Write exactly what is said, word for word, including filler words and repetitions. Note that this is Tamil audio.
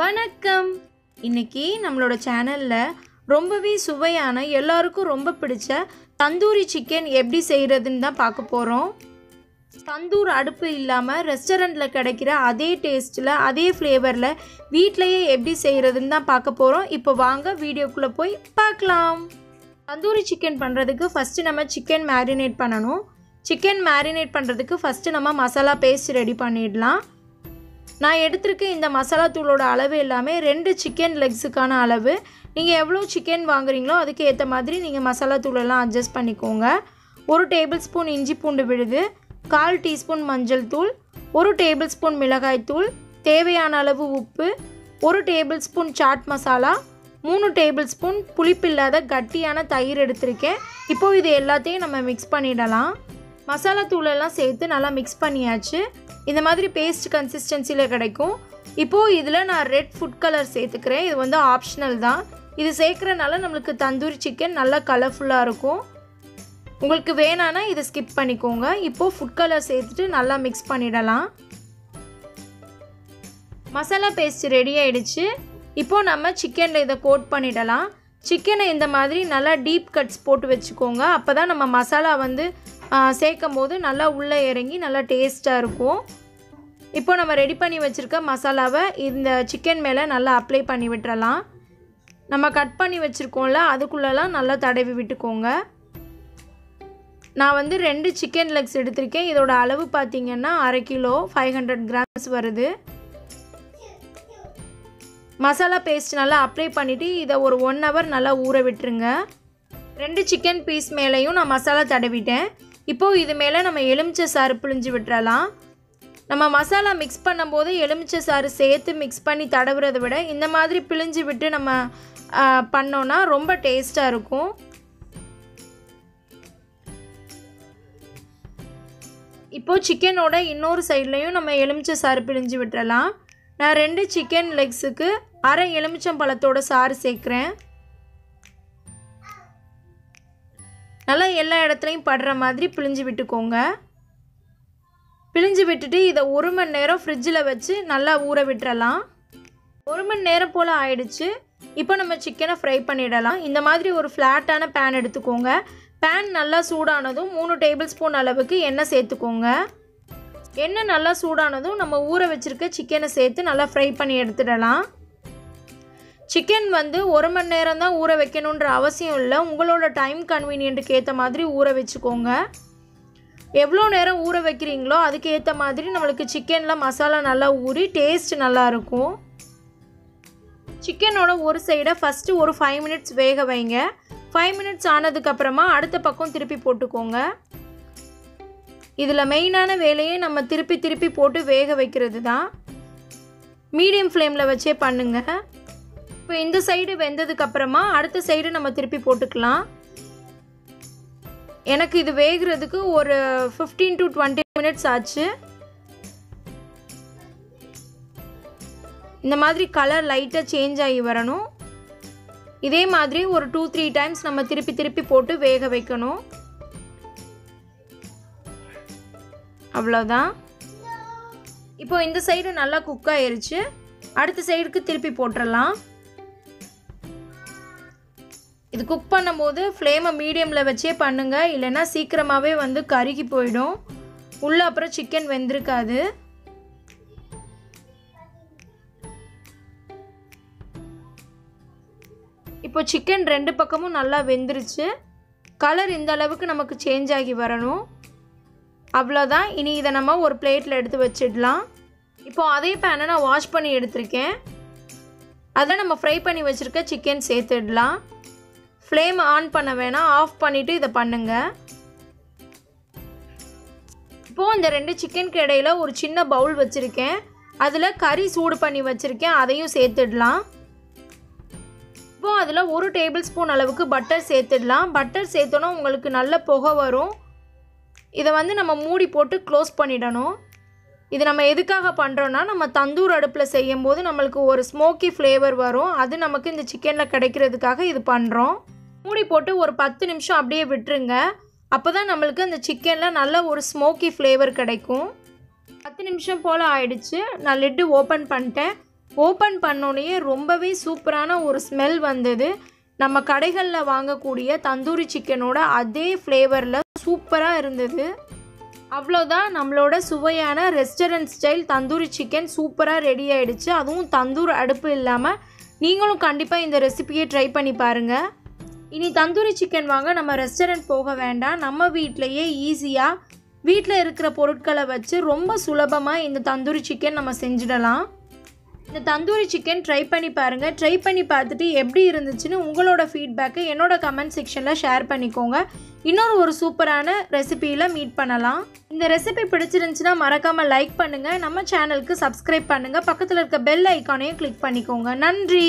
வணக்கம். இன்னைக்கு நம்மளோட சேனல்ல ரொம்பவே சுவையான எல்லாருக்கும் ரொம்ப பிடிச்ச தந்தூரி சிக்கன் எப்படி செய்யறதுன்னு தான் பார்க்க போறோம். தந்தூர் அடுப்பு இல்லாம ரெஸ்டாரண்ட்ல கிடைக்கிற அதே டேஸ்ட்ல அதே ஃப்ளேவர்ல வீட்லயே எப்படி செய்யறதுன்னு தான் பார்க்க போறோம். இப்போ வாங்க வீடியோக்குள்ள போய் பார்க்கலாம். தந்தூரி சிக்கன் பண்றதுக்கு ஃபர்ஸ்ட் நம்ம சிக்கன் மேரினேட் பண்ணணும். சிக்கன் மேரினேட் பண்றதுக்கு ஃபர்ஸ்ட் நம்ம மசாலா பேஸ்ட் ரெடி பண்ணிடலாம். நான் எடுத்துருக்க இந்த மசாலா தூளோட அளவு எல்லாமே ரெண்டு சிக்கன் லெக்ஸுக்கான அளவு. நீங்கள் எவ்வளோ சிக்கன் வாங்குறீங்களோ அதுக்கு ஏற்ற மாதிரி நீங்கள் மசாலா தூளெல்லாம் அட்ஜஸ்ட் பண்ணிக்கோங்க. ஒரு டேபிள் ஸ்பூன் இஞ்சி பூண்டு விழுது, கால் டீஸ்பூன் மஞ்சள் தூள், ஒரு டேபிள் ஸ்பூன் மிளகாய் தூள், தேவையான அளவு உப்பு, ஒரு டேபிள் ஸ்பூன் சாட் மசாலா, மூணு டேபிள் ஸ்பூன் புளிப்பில்லாத கட்டியான தயிர் எடுத்திருக்கேன். இப்போது இது எல்லாத்தையும் நம்ம மிக்ஸ் பண்ணிடலாம். மசாலா தூளெல்லாம் சேர்த்து நல்லா மிக்ஸ் பண்ணியாச்சு. இந்த மாதிரி பேஸ்ட் கன்சிஸ்டன்சியில் கிடைக்கும். இப்போது இதில் நான் ரெட் ஃபுட் கலர் சேர்த்துக்கிறேன். இது வந்து ஆப்ஷனல் தான். இது சேர்க்குறனால நம்மளுக்கு தந்தூரி சிக்கன் நல்லா கலர்ஃபுல்லாக இருக்கும். உங்களுக்கு வேணான்னா இதை ஸ்கிப் பண்ணிக்கோங்க. இப்போது ஃபுட் கலர் சேர்த்துட்டு நல்லா மிக்ஸ் பண்ணிடலாம். மசாலா பேஸ்ட் ரெடி ஆகிடுச்சு. இப்போது நம்ம சிக்கனில் இதை கோட் பண்ணிடலாம். சிக்கனை இந்த மாதிரி நல்லா டீப் கட்ஸ் போட்டு வச்சுக்கோங்க. அப்போ தான் நம்ம மசாலா வந்து சேர்க்கும் போது நல்லா உள்ளே இறங்கி நல்லா டேஸ்ட்டாக இருக்கும். இப்போ நம்ம ரெடி பண்ணி வச்சுருக்க மசாலாவை இந்த சிக்கன் மேலே நல்லா அப்ளை பண்ணி விட்டுறலாம். நம்ம கட் பண்ணி வச்சுருக்கோம்ல, அதுக்குள்ளெல்லாம் நல்லா தடவி விட்டுக்கோங்க. நான் வந்து ரெண்டு சிக்கன் லெக்ஸ் எடுத்திருக்கேன். இதோட அளவு பார்த்திங்கன்னா அரை கிலோ ஃபைவ் ஹண்ட்ரட் கிராம்ஸ் வருது. மசாலா பேஸ்ட் நல்லா அப்ளை பண்ணிவிட்டு இதை ஒரு ஒன் ஹவர் நல்லா ஊற விட்டுருங்க. ரெண்டு சிக்கன் பீஸ் மேலேயும் நான் மசாலா தடவிட்டேன். இப்போது இது மேலே நம்ம எலுமிச்சை சாறு பிழிஞ்சு விட்டுறலாம். நம்ம மசாலா மிக்ஸ் பண்ணும்போது எலுமிச்சை சாறு சேர்த்து மிக்ஸ் பண்ணி தடவுறதை விட இந்த மாதிரி பிழிஞ்சு விட்டு நம்ம பண்ணோன்னா ரொம்ப டேஸ்ட்டாக இருக்கும். இப்போது சிக்கனோட இன்னொரு சைட்லேயும் நம்ம எலுமிச்சை சாறு பிழிஞ்சு விட்டுறலாம். நான் ரெண்டு சிக்கன் லெக்ஸுக்கு அரை எலுமிச்சம் பழத்தோட சாறு சேர்க்குறேன். நல்லா எல்லா இடத்துலையும் படுற மாதிரி பிழிஞ்சு விட்டுக்கோங்க. பிழிஞ்சு விட்டுட்டு இதை ஒரு மணி நேரம் ஃப்ரிட்ஜில் வச்சு நல்லா ஊற விட்டுறலாம். ஒரு மணி நேரம் போல் ஆயிடுச்சு. இப்போ நம்ம சிக்கனை ஃப்ரை பண்ணிடலாம். இந்த மாதிரி ஒரு ஃப்ளாட்டான பேன் எடுத்துக்கோங்க. பேன் நல்லா சூடானதும் மூணு டேபிள் ஸ்பூன் அளவுக்கு எண்ணெய் சேர்த்துக்கோங்க. எண்ணெய் நல்லா சூடானதும் நம்ம ஊற வச்சுருக்க சிக்கனை சேர்த்து நல்லா ஃப்ரை பண்ணி எடுத்துடலாம். சிக்கன் வந்து ஒரு மணி நேரம் தான் ஊற வைக்கணுன்ற அவசியம் இல்லை. உங்களோட டைம் கன்வீனியன்ட்டுக்கு ஏற்ற மாதிரி ஊற வச்சுக்கோங்க. எவ்வளோ நேரம் ஊற வைக்கிறீங்களோ அதுக்கேற்ற மாதிரி நம்மளுக்கு சிக்கனில் மசாலா நல்லா ஊறி டேஸ்ட் நல்லாயிருக்கும். சிக்கனோட ஒரு சைடை ஃபஸ்ட்டு ஒரு ஃபைவ் மினிட்ஸ் வேக வைங்க. ஃபைவ் மினிட்ஸ் ஆனதுக்கப்புறமா அடுத்த பக்கம் திருப்பி போட்டுக்கோங்க. இதில் மெயினான வேலையை நம்ம திருப்பி திருப்பி போட்டு வேக வைக்கிறது தான். மீடியம் ஃப்ளேமில் வச்சே பண்ணுங்கள். இப்போ இந்த சைடு வெந்ததுக்கப்புறமா அடுத்த சைடு நம்ம திருப்பி போட்டுக்கலாம். எனக்கு இது வேகிறதுக்கு ஒரு ஃபிஃப்டீன் டு டுவெண்ட்டி மினிட்ஸ் ஆச்சு. இந்த மாதிரி கலர் லைட்டாக சேஞ்ச் ஆகி வரணும். இதே மாதிரி ஒரு டூ த்ரீ டைம்ஸ் நம்ம திருப்பி திருப்பி போட்டு வேக வைக்கணும். அவ்வளோதான். இப்போ இந்த சைடு நல்லா குக் ஆயிருச்சு. அடுத்த சைடுக்கு திருப்பி போட்டுடலாம். இது குக் பண்ணும்போது ஃப்ளேமை மீடியமில் வச்சே பண்ணுங்கள். இல்லைன்னா சீக்கிரமாகவே வந்து கருகி போயிடும். உள்ளே அப்புறம் சிக்கன் வெந்திருக்காது. இப்போ சிக்கன் ரெண்டு பக்கமும் நல்லா வெந்துருச்சு. கலர் இந்த அளவுக்கு நமக்கு சேஞ்ச் ஆகி வரணும். அவ்வளோதான். இனி இதை நம்ம ஒரு பிளேட்டில் எடுத்து வச்சிடலாம். இப்போது அதே பேனை நான் வாஷ் பண்ணி எடுத்திருக்கேன். அதை நம்ம ஃப்ரை பண்ணி வச்சுருக்க சிக்கன் சேர்த்துடலாம். ஃப்ளேம் ஆன் பண்ண வேணாம், ஆஃப் பண்ணிவிட்டு இதை பண்ணுங்கள். இப்போது இந்த ரெண்டு சிக்கனுக்கு இடையில் ஒரு சின்ன பவுல் வச்சுருக்கேன். அதில் கறி சூடு பண்ணி வச்சுருக்கேன், அதையும் சேர்த்துடலாம். இப்போது அதில் ஒரு டேபிள் ஸ்பூன் அளவுக்கு பட்டர் சேர்த்துடலாம். பட்டர் சேர்த்தோன்னா உங்களுக்கு நல்ல புகை வரும். இதை வந்து நம்ம மூடி போட்டு க்ளோஸ் பண்ணிடணும். இது நம்ம எதுக்காக பண்ணுறோன்னா நம்ம தந்தூர் அடுப்பில் செய்யும் போது நம்மளுக்கு ஒரு ஸ்மோக்கி ஃப்ளேவர் வரும். அது நமக்கு இந்த சிக்கனில் கிடைக்கிறதுக்காக இது பண்ணுறோம். மூடி போட்டு ஒரு பத்து நிமிஷம் அப்படியே விட்டுருங்க. அப்போ தான் நம்மளுக்கு அந்த சிக்கனில் நல்ல ஒரு ஸ்மோக்கி ஃப்ளேவர் கிடைக்கும். பத்து நிமிஷம் போல் ஆயிடுச்சு. நான் லிட்டு ஓப்பன் பண்ணிட்டேன். ஓப்பன் பண்ணோனே ரொம்பவே சூப்பரான ஒரு ஸ்மெல் வந்தது. நம்ம கடைகள்ல வாங்கக்கூடிய தந்தூரி சிக்கனோட அதே ஃப்ளேவர்ல சூப்பரா இருந்தது. அவ்வளோதான், நம்மளோட சுவையான ரெஸ்டாரண்ட் ஸ்டைல் தந்தூரி சிக்கன் சூப்பராக ரெடி ஆகிடுச்சு. அதுவும் தந்தூர் அடுப்பு இல்லாமல். நீங்களும் கண்டிப்பாக இந்த ரெசிபியை ட்ரை பண்ணி பாருங்கள். இனி தந்தூரி சிக்கன் வாங்க நம்ம ரெஸ்டாரண்ட் போக வேண்டாம். நம்ம வீட்டிலையே ஈஸியாக வீட்டில் இருக்கிற பொருட்களை வச்சு ரொம்ப சுலபமாக இந்த தந்தூரி சிக்கன் நம்ம செஞ்சிடலாம். இந்த தந்தூரி சிக்கன் ட்ரை பண்ணி பாருங்கள். ட்ரை பண்ணி பார்த்துட்டு எப்படி இருந்துச்சுன்னு உங்களோட ஃபீட்பேக்கை என்னோட கமெண்ட் செக்ஷனில் ஷேர் பண்ணிக்கோங்க. இன்னொரு ஒரு சூப்பரான ரெசிபியில் மீட் பண்ணலாம். இந்த ரெசிபி பிடிச்சிருந்துச்சுன்னா மறக்காமல் லைக் பண்ணுங்கள், நம்ம சேனலுக்கு சப்ஸ்கிரைப் பண்ணுங்கள், பக்கத்தில் இருக்க பெல் ஐக்கானையும் கிளிக் பண்ணிக்கோங்க. நன்றி.